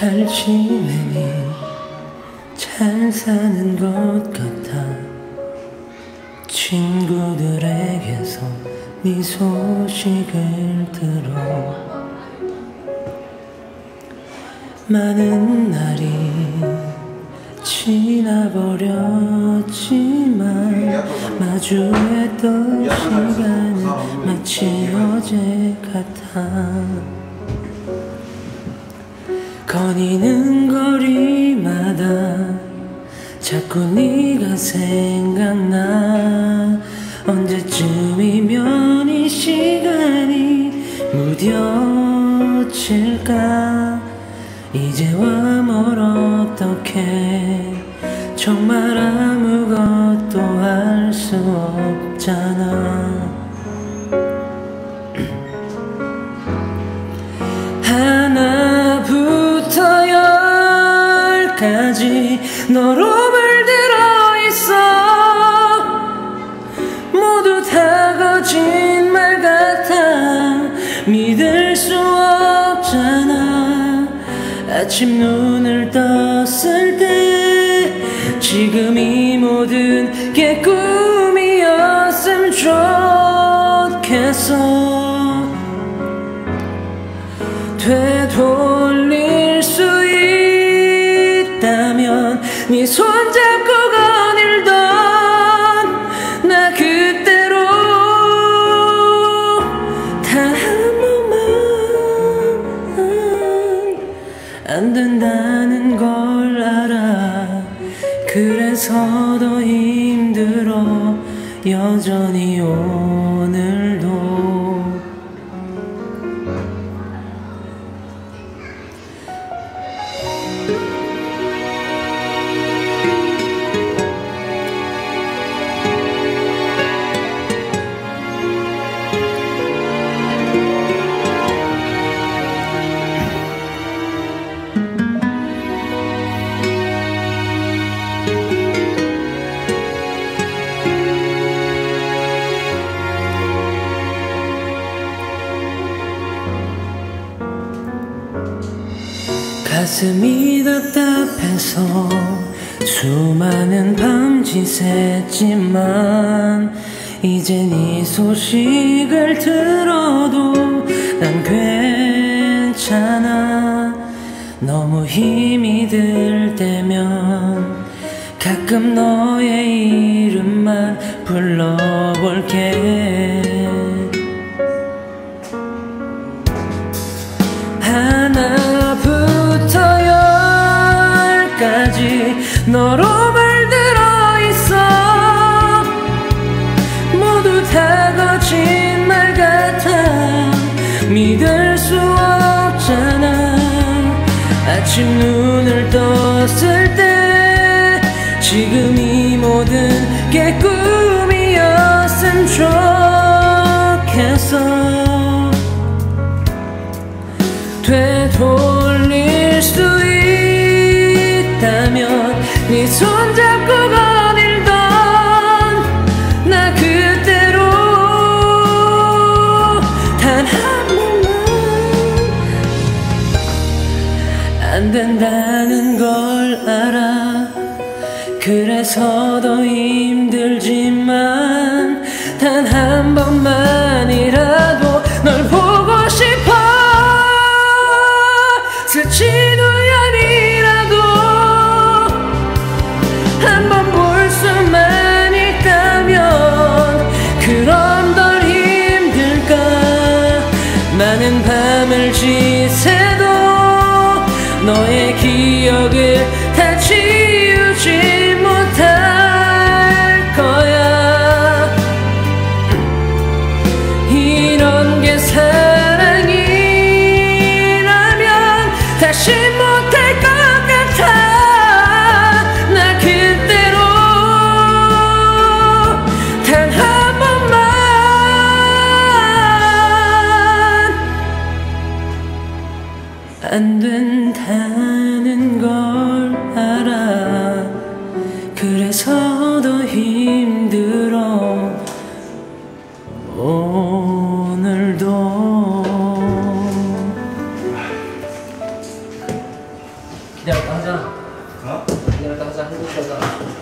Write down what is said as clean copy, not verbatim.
잘 지내니 잘 사는 것 같아. 친구들에게서 네 소식을 들어. 많은 날이 지나버렸지만 마주했던 시간은 마치 어제 같아. 거니는 거리마다 자꾸 네가 생각나. 언제쯤이면 이 시간이 무뎌질까. 이제와 뭘 어떡해. 정말 아무것도 할 수 없잖아. 너로 물들어 있어. 모두 다 거짓말 같아. 믿을 수 없잖아. 아침 눈을 떴을 때 지금 이 모든 게 꿈이었음 좋겠어. 되돌릴 수 있다면 네 손잡고 거닐던 나 그때로 단 한 번만 안 된다는 걸 알아. 그래서 더 힘들어. 여전히 오늘도 가슴이 답답해서 수많은 밤지샜지만 이제 네 소식을 들어도 난 괜찮아. 너무 힘이 들 때면 가끔 너의 이름만 불러볼게. 너로 물들어 있어. 모두 다 거짓말 같아. 믿을 수 없잖아. 아침 눈을 떴을 때 지금 이 모든 게 꿈이었음 좋겠어. 되돌릴 수 있다면 네 손잡고 거닐던 나 그때로 단 한 번만 안 된다는 걸 알아. 그래서 더 힘들지만 단 한 번만이라도 널 보고 싶어. 스친 우연이 한번 볼 수만 있다면 그럼 덜 힘들까. 많은 밤을 지새도 너의 기억을 다 지우지 못할 거야. 이런 게 사랑이라면 다시 못할 거야. 안 된다는 걸 알아. 그래서 더 힘들어 오늘도. 기다렸다 하자. 어? 기다렸다 하자. 한국사잖아.